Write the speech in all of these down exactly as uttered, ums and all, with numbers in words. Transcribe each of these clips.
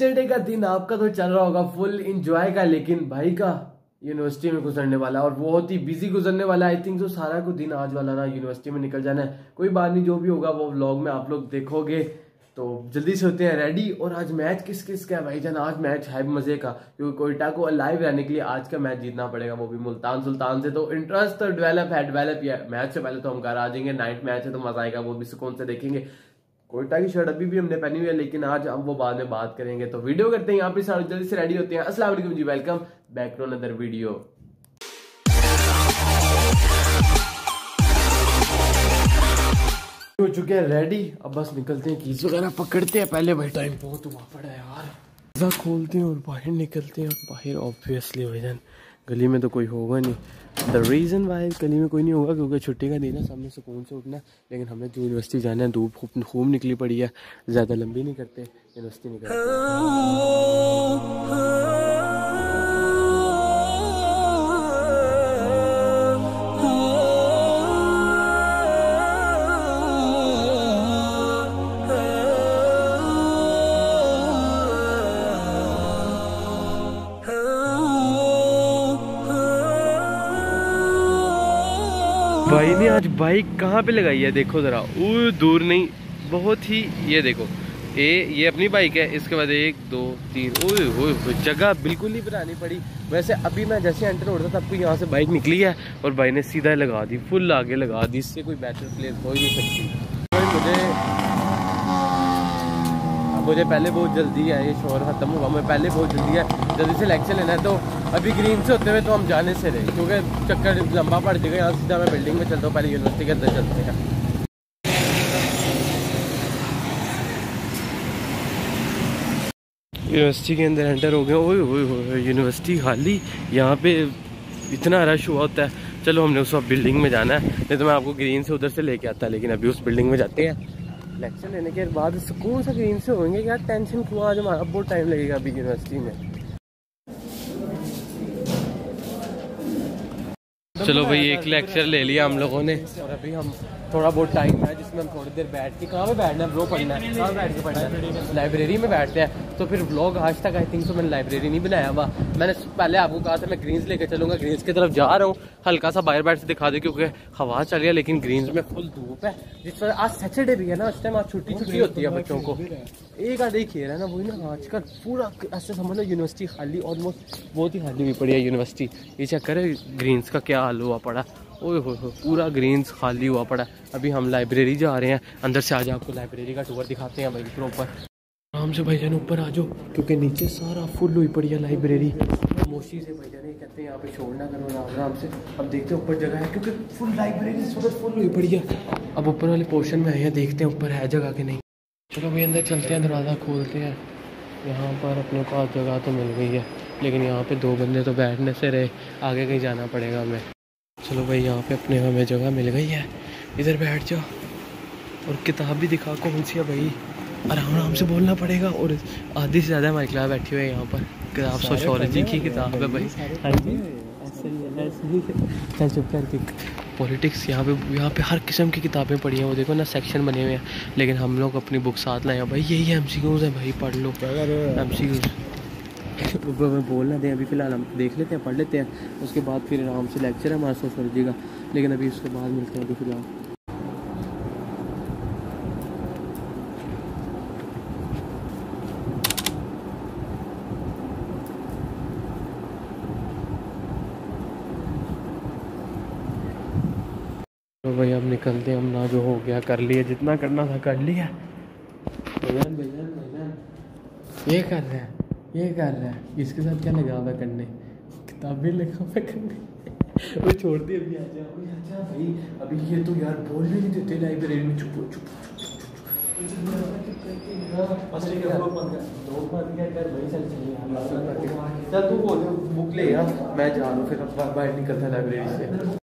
Saturday का दिन आपका तो चल रहा होगा फुल इंजॉय का, लेकिन भाई का यूनिवर्सिटी में गुजरने वाला और बहुत ही बिजी गुजरने वाला। आई थिंक तो सारा को दिन आज वाला ना यूनिवर्सिटी में निकल जाना है। कोई बात नहीं, जो भी होगा वो व्लॉग में आप लोग देखोगे। तो जल्दी से होते हैं रेडी। और आज मैच किस किस का है भाईजान? आज मैच है मजे का, क्योंकि क्वेटा को लाइव रहने के लिए आज का मैच जीतना पड़ेगा, वो भी मुल्तान सुल्तान से। तो इंटरेस्ट तो डेवलप है, डेवलप या मैच से पहले तो हम घर आ जाएंगे। नाइट मैच है तो मजा आएगा, वो भी सुकून से देखेंगे। क्वेटा की शर्ट अभी भी हमने पहनी हुई है, लेकिन आज हम वो बाद में बात करेंगे। तो वीडियो करते हैं यहाँ पे, सारे जल्दी से रेडी होते हैं। अस्सलाम वालेकुम जी, welcome back to another video. हो चुके हैं रेडी, अब बस निकलते हैं, कीज़ वगैरह पकड़ते हैं पहले। भाई टाइम बहुत हुआ पड़ा है यार, कीज़ा खोलते हैं और बाहर निकलते हैं। बाहर ऑब्वियसली भाईजान गली में तो कोई होगा नहीं। द रीज़न वाई गली में कोई नहीं होगा क्योंकि छुट्टी का दिन है, सबने सुकून से उठना है। लेकिन हमने तो यूनिवर्सिटी जाना है, धूप खूब खूब निकली पड़ी है, ज़्यादा लंबी नहीं करते, यूनिवर्सिटी निकलते। भाई ने आज बाइक कहाँ पे लगाई है देखो जरा, वो दूर नहीं बहुत ही, ये देखो ए ये अपनी बाइक है। इसके बाद एक दो तीन, ओए ओए जगह बिल्कुल ही बनानी पड़ी। वैसे अभी मैं जैसे एंटर हो रहा था तब को यहाँ से बाइक निकली है और भाई ने सीधा लगा दी, फुल आगे लगा दी। इससे कोई बेटर प्लेस हो ही नहीं सकती। भाई मुझे मुझे पहले बहुत जल्दी है, ये शोर ख़त्म होगा, मैं पहले बहुत जल्दी है, जल्दी से लेक्चर लेना है। तो अभी ग्रीन से होते हुए तो हम जाने से रहे क्योंकि चक्कर लंबा पड़ जाएगा। यहाँ सीधा मैं बिल्डिंग में चलता हूँ, पहले यूनिवर्सिटी के अंदर चलते हैं। यूनिवर्सिटी के अंदर एंटर हो गए। ओए यूनिवर्सिटी खाली, यहाँ पे इतना रश हुआ होता है। चलो हमने उस बिल्डिंग में जाना है, नहीं तो मैं आपको ग्रीन से उधर से लेके आता, लेकिन अभी उस बिल्डिंग में जाते हैं। लेक्चर लेने के बाद सुकून से ग्रीन से होंगे। यार टेंशन क्यों, आज हमारा बहुत टाइम लगेगा अभी यूनिवर्सिटी में। चलो भाई एक लेक्चर ले लिया हम लोगों ने और अभी हम थोड़ा बहुत टाइम है जिसमें हम थोड़ी देर बैठ के, कहाँ पे बैठना है ब्रो? पढ़ना है, कहाँ बैठ के पढ़ना है? लाइब्रेरी में बैठते हैं। तो फिर व्लॉग आज तक आई थिंक तो मैंने लाइब्रेरी नहीं बनाया हुआ। मैंने पहले आपको कहा था मैं ग्रीन्स लेकर चलूँगा, ग्रीन्स की तरफ जा रहा हूँ। हल्का सा बाहर बैठ से दिखा दे क्योंकि हवा चल रही है, लेकिन ग्रीन्स में फुल धूप है, जिस वजह आज सैटरडे भी है ना, उस टाइम आज छुट्टी छुट्टी होती है बच्चों को। एक आधा ही खेल है ना वही ना, आजकल पूरा ऐसे समझ लो यूनिवर्सिटी खाली, ऑलमोस्ट बहुत ही खाली हुई पड़ी है यूनिवर्सिटी। ये चक्कर है ग्रीन्स का, क्या हाल हुआ पड़ा। ओए हो हो पूरा ग्रीन्स खाली हुआ पड़ा। अभी हम लाइब्रेरी जा रहे हैं, अंदर से आज आपको लाइब्रेरी का टूर दिखाते हैं भाई प्रॉपर। आराम से भाईजान ऊपर आ जाओ क्योंकि नीचे सारा फुल हुई पड़ी है लाइब्रेरी। खामोशी से भाईजान ये कहते हैं यहाँ पे छोड़ना करो आराम आराम से। अब देखते हैं ऊपर जगह है क्योंकि फुल लाइब्रेरी इस वक्त फुल हुई पड़ी है। अब ऊपर वाले पोर्शन में आए हैं, देखते हैं ऊपर है जगह कि नहीं। चलो भाई अंदर चलते हैं, दरवाज़ा खोलते हैं। यहाँ पर अपने को आज जगह तो मिल गई है, लेकिन यहाँ पे दो बंदे तो बैठने से रहे, आगे कहीं जाना पड़ेगा हमें। चलो भाई यहाँ पे अपने हमें जगह मिल गई है, इधर बैठ जाओ। और किताब भी दिखा कौन सी है भाई, आराम आराम से बोलना पड़ेगा। और आधी से ज़्यादा हमारी क्लास बैठी हुई है यहाँ पर, किताब सोशियोलॉजी की किताब है भाई। पॉलिटिक्स यहाँ पे, यहाँ पे हर किस्म की किताबें पढ़ी हैं, वो देखो ना सेक्शन बने हुए हैं। लेकिन हम लोग अपनी बुक साथ लाए हैं भाई, यही एम सी क्यूज़ है भाई, पढ़ लो एम सी क्यूज़। बोलना दें अभी फिलहाल, हम देख लेते हैं पढ़ लेते हैं, उसके बाद फिर आराम से लेक्चर है हमारा सोशियोलॉजी का, लेकिन अभी उसके बाद मिलते हैं। अभी फिलहाल भाई अब निकलते हैं हम ना, जो हो गया कर लिया, जितना करना था कर लिया। भैयान भैयान भैयान ये कर रहा है, ये कर रहा है, इसके साथ क्या लगा हुआ करने, किताबें लगा हुआ करने। वो छोड़ दी अभी, आ जा अभी, आ जा भाई अभी। ये तो यार बोल भी नहीं देते लाइब्रेरी में, चुप चुप बुक ले यार, मैं जा रहा हूँ। फिर बाहर निकलता है लाइब्रेरी से,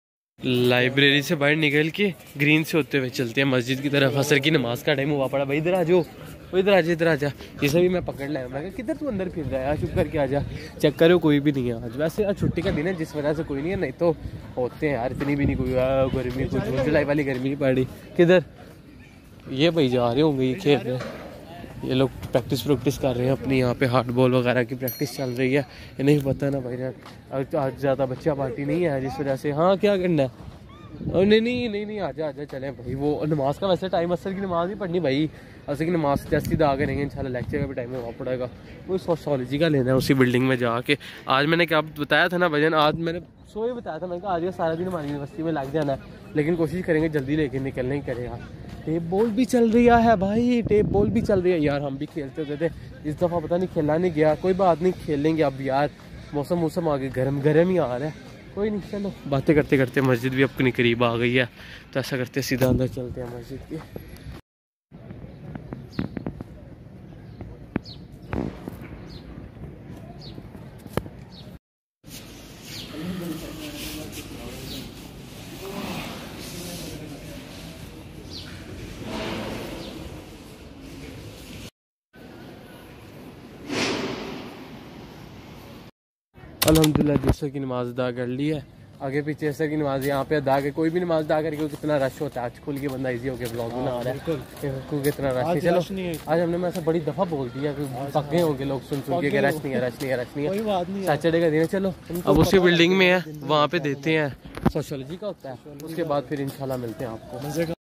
लाइब्रेरी से बाहर निकल के ग्रीन से होते हुए चलते हैं मस्जिद की तरफ। असर की नमाज का टाइम हुआ पड़ा भाई, इधर आ जाओ, इधर आ जा, इधर आ जा। जैसे भी मैं पकड़ लाया, मैं कहा किधर तू अंदर फिर रहा है, चुप करके आ जा। चेक करो कोई भी नहीं है आज, वैसे आज छुट्टी का दिन है जिस वजह से कोई नहीं है, नहीं तो होते हैं यार, इतनी भी नहीं कोई गर्मी, कोई जुलाई वाली गर्मी नहीं पड़ी। किधर ये भाई जा रहे होंगे, ये खेल रहे हैं। ये लोग प्रैक्टिस प्रैक्टिस कर रहे हैं अपनी, यहाँ पे हार्ड बॉल वगैरह की प्रैक्टिस चल रही है। ये नहीं पता ना भाई यार, आज आज ज़्यादा बच्चा पार्टी नहीं है जिस वजह से। हाँ क्या करना है, नहीं नहीं नहीं नहीं आजा आजा चले भाई। वो नमाज का वैसे टाइम, असर की नमाज ही पढ़नी भाई, असर की नमाज जैसी तो आगे रहेंगे इंशाल्लाह। लेक्चर का भी टाइम वहाँ पड़ेगा, वो सोशोलॉजी का लेना है उसी बिल्डिंग में जाके। आज मैंने क्या बताया था ना भजन, आज मैंने सो ही बताया था, मैंने कहा आज का सारा दिन हमारी यूनिवर्सिटी में लग जाना है, लेकिन कोशिश करेंगे जल्दी लेके निकलने की करें। यार टेप बॉल भी चल रहा है भाई, टेप बॉल भी चल रही है यार। हम भी खेलते होते थे, इस दफ़ा पता नहीं खेला नहीं गया, कोई बात नहीं खेलेंगे अब यार। मौसम मौसम आगे गर्म गर्म ही आ रहा है, कोई नहीं चलो। बातें करते करते मस्जिद भी अपनी करीब आ गई है, तो ऐसा करते सीधा अंदर चलते हैं मस्जिद के। अलहमदिल्ला जैसे की नमाज अदा कर ली है, आगे पीछे जैसे की नमाज यहाँ पे अदा कर, कोई भी नमाज अदा करके कितना रश होता है। आज खुल के बंदा इजी हो गया ब्लॉग बना रहा है, कितना रश है। चलो आज हमने मैं बड़ी दफा बोल दिया कि पक्के हो गए लोग सुन सुन के, रश नहीं है रश नहीं है रश नहीं है। सैटरडे का दिन है, चलो अब उसी बिल्डिंग में है, वहाँ पे देते हैं सोशोलॉजी का होता है, उसके बाद फिर इंशाल्लाह मिलते हैं आपको।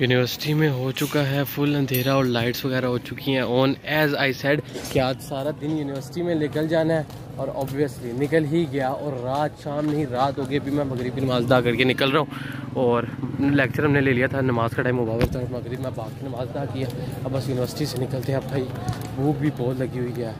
यूनिवर्सिटी में हो चुका है फुल अंधेरा और लाइट्स वगैरह हो चुकी हैं ऑन। एज आई सेड कि आज सारा दिन यूनिवर्सिटी में निकल जाना है, और ऑब्वियसली निकल ही गया। और रात शाम नहीं रात हो गई, अभी मैं मगरिब की नमाज अदा करके निकल रहा हूँ। और लेक्चर हमने ले लिया था, नमाज का टाइम मुबारक था, मगरिब में बाग की नमाज अदा की है। अब बस यूनिवर्सिटी से निकलते हैं। अब भाई भूख भी बहुत लगी हुई है।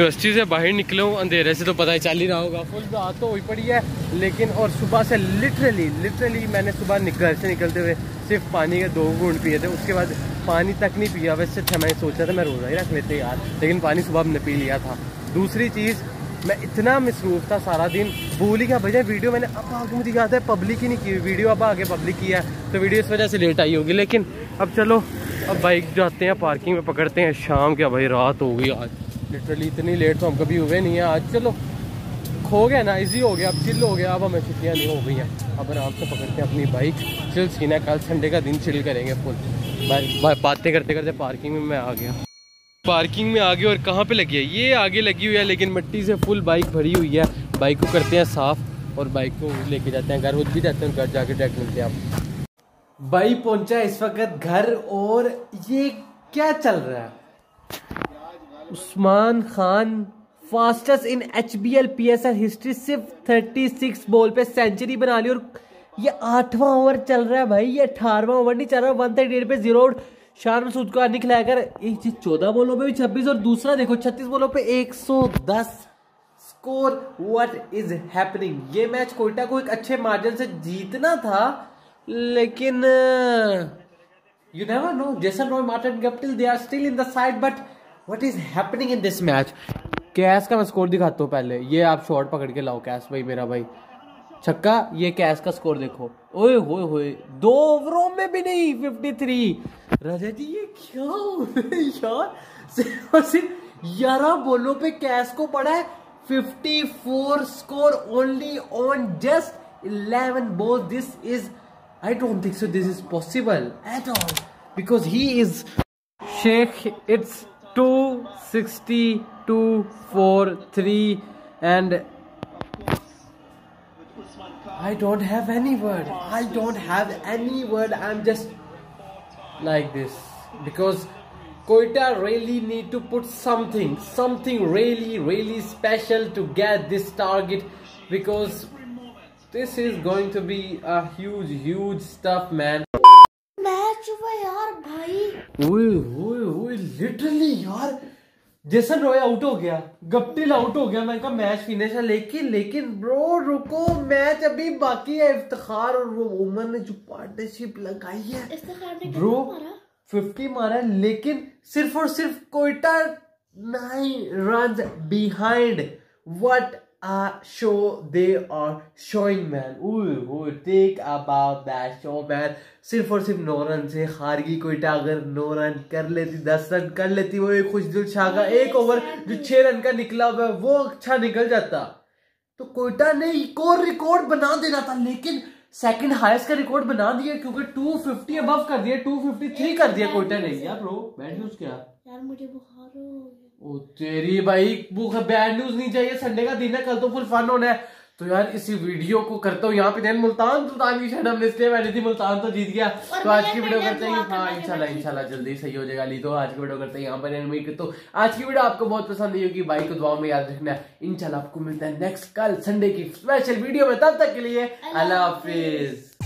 यूनिवर्सिटी से बाहर निकलो, अंधेरे से तो पता ही चल ही रहा होगा, फुल रात तो हुई पड़ी है। लेकिन और सुबह से लिटरली लिटरली मैंने सुबह घर से निकलते हुए सिर्फ पानी के दो घूंट पिए थे, उसके बाद पानी तक नहीं पिया। वैसे अच्छा मैंने सोचा था मैं रोज़ा ही रख लेते यार, लेकिन पानी सुबह हमने पी लिया था। दूसरी चीज़ मैं इतना मसरूफ़ था सारा दिन, भूल ही क्या भैया वीडियो मैंने अब आगे मुझे याद है पब्लिक ही नहीं की, वीडियो अब आगे पब्लिक की है, तो वीडियो इस वजह से लेट आई होगी। लेकिन अब चलो अब बाइक जाते हैं पार्किंग में पकड़ते हैं। शाम क्या भाई रात हो गई, आज लिटरली इतनी लेट तो हम कभी हुए नहीं है। आज चलो हो गया ना, इजी हो गया, अब चिल हो गया, अब हमें छुट्टियाँ नहीं हो गई हैं, अब आराम से पकड़ते हैं अपनी बाइक। चिल सीन है, कल संडे का दिन चिल करेंगे फुल। भाई बातें करते करते पार्किंग में मैं आ गया, पार्किंग में आ गया। और कहाँ पे लगी है ये, आगे लगी हुई है, लेकिन मिट्टी से फुल बाइक भरी हुई है। बाइक को करते हैं साफ़ और बाइक को लेके जाते हैं घर, खुद भी जाते हैं घर, जाके डायरेक्ट मिलते हैं आप। भाई पहुँचा इस वक्त घर, और ये क्या चल रहा है, Usman Khan fastest in H B L P S L history, सिर्फ थर्टी सिक्स बॉल पे सेंचुरी बना ली। और ये आठवां ओवर चल रहा है भाई, ये अठारहवां ओवर नहीं चल रहा। वन थर्टी एट पे जीरो आउट शान मसूद को निकला कर। एक चीज चौदह बॉलों पे भी छब्बीस, और दूसरा देखो छत्तीस बॉलों पे एक सौ दस स्कोर। What is happening. ये मैच क्वेटा को एक अच्छे मार्जिन से जीतना था, लेकिन you never know, Jason Roy Martin Guptill they are still in the side, but what is happening in this match. कैश का मैं स्कोर दिखाता हूँ पहले, ये आप शॉट पकड़ के लाओ कैश भाई, मेरा भाई छक्का। ये कैश का स्कोर देखो, ओए होए होए, दो ओवरों में भी नहीं फिफ्टी थ्री। राजा जी ये क्या हो यार, सिर्फ और सिर्फ ग्यारह बॉलों पे कैश को पड़ा है fifty four score only on just eleven ball. This is I don't think so this is possible at all, because he is Sheikh. It's two sixty, two four three and I don't have any word. I don't have any word. I'm just like this because Quetta really need to put something, something really, really special to get this target, because this is going to be a huge, huge stuff, man. Match हुआ यार भाई, ओए ओए ओए literally यार, Jason Roy out हो गया, Guptill out हो गया। मैंने कहा मैच फिनिश है, लेकिन लेकिन ब्रो रुको, मैच अभी बाकी है। इफ्तिखार और वो उमर ने जो पार्टनरशिप लगाई है, इफ्तिखार ने ब्रो फिफ्टी मारा है, लेकिन सिर्फ और सिर्फ Quetta nine run behind. What a show they are showing, man. Ooh, ooh, take about that show, man. सिर्फ और सिर्फ नौ रन से हार गई क्वेटा। अगर नौ रन कर लेती, दस रन कर लेती, वो एक खुशदिल शाखा एक ओवर जो छह रन का निकला हुआ वो अच्छा निकल जाता, तो क्वेटा ने एक और रिकॉर्ड बना देना था। लेकिन सेकंड हाईएस्ट का रिकॉर्ड बना दिया क्योंकि टू फिफ्टी अबव कर दिया, टू फिफ्टी थ्री कर दिया कोयटा ने। यार ब्रो बैड न्यूज क्या? यार मुझे बुखार हो। ओ तेरी भाई, बैड न्यूज नहीं चाहिए, संडे का दिन है, कल तो फुल फन होना है। तो यार इसी वीडियो को करता हूँ यहाँ पे देन मुल्तान सुल्तान की शरण में, इसलिए मैंने थी मुल्तान तो जीत गया। तो आज की वीडियो करते हैं, हाँ इंशाल्लाह इंशाल्लाह जल्दी सही हो जाएगा। ली तो आज की वीडियो करते हैं यहाँ पर एनमेट। तो आज की वीडियो आपको बहुत पसंद आई होगी, बाइक को दुआ में याद रखना। इंशाल्लाह आपको मिलता है नेक्स्ट कल संडे की स्पेशल वीडियो में, तब तक के लिए अल्लाह हाफिज।